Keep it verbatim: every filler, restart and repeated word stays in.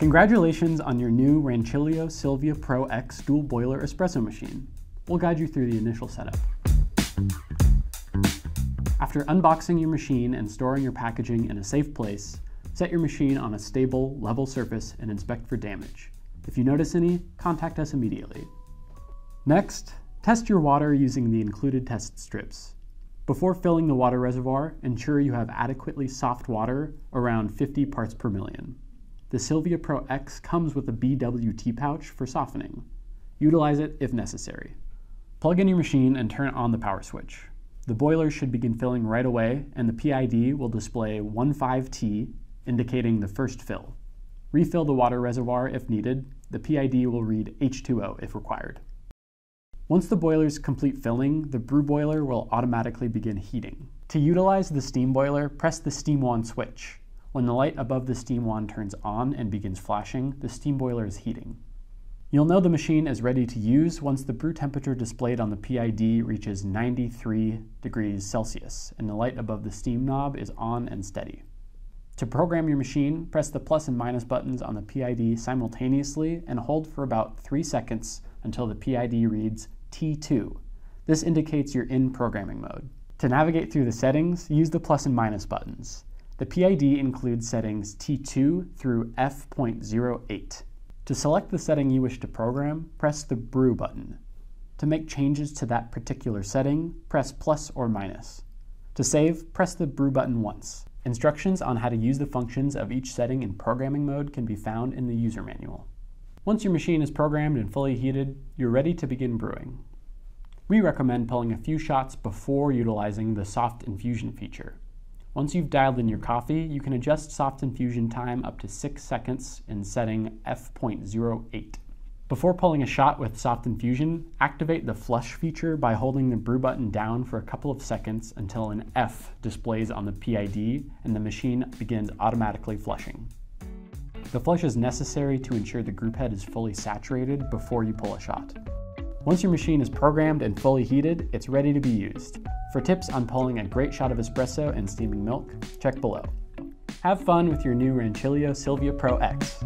Congratulations on your new Rancilio Silvia Pro X dual boiler espresso machine. We'll guide you through the initial setup. After unboxing your machine and storing your packaging in a safe place, set your machine on a stable, level surface and inspect for damage. If you notice any, contact us immediately. Next, test your water using the included test strips. Before filling the water reservoir, ensure you have adequately soft water around fifty parts per million. The Silvia Pro X comes with a B W T pouch for softening. Utilize it if necessary. Plug in your machine and turn on the power switch. The boiler should begin filling right away, and the P I D will display one five T, indicating the first fill. Refill the water reservoir if needed. The P I D will read H two O if required. Once the boiler's complete filling, the brew boiler will automatically begin heating. To utilize the steam boiler, press the steam wand switch. When the light above the steam wand turns on and begins flashing, the steam boiler is heating. You'll know the machine is ready to use once the brew temperature displayed on the P I D reaches ninety-three degrees Celsius and the light above the steam knob is on and steady. To program your machine, press the plus and minus buttons on the P I D simultaneously and hold for about three seconds until the P I D reads T two. This indicates you're in programming mode. To navigate through the settings, use the plus and minus buttons. The P I D includes settings T two through F point zero eight. To select the setting you wish to program, press the brew button. To make changes to that particular setting, press plus or minus. To save, press the brew button once. Instructions on how to use the functions of each setting in programming mode can be found in the user manual. Once your machine is programmed and fully heated, you're ready to begin brewing. We recommend pulling a few shots before utilizing the soft infusion feature. Once you've dialed in your coffee, you can adjust soft infusion time up to six seconds in setting F point zero eight. Before pulling a shot with soft infusion, activate the flush feature by holding the brew button down for a couple of seconds until an F displays on the P I D and the machine begins automatically flushing. The flush is necessary to ensure the group head is fully saturated before you pull a shot. Once your machine is programmed and fully heated, it's ready to be used. For tips on pulling a great shot of espresso and steaming milk, check below. Have fun with your new Rancilio Silvia Pro X.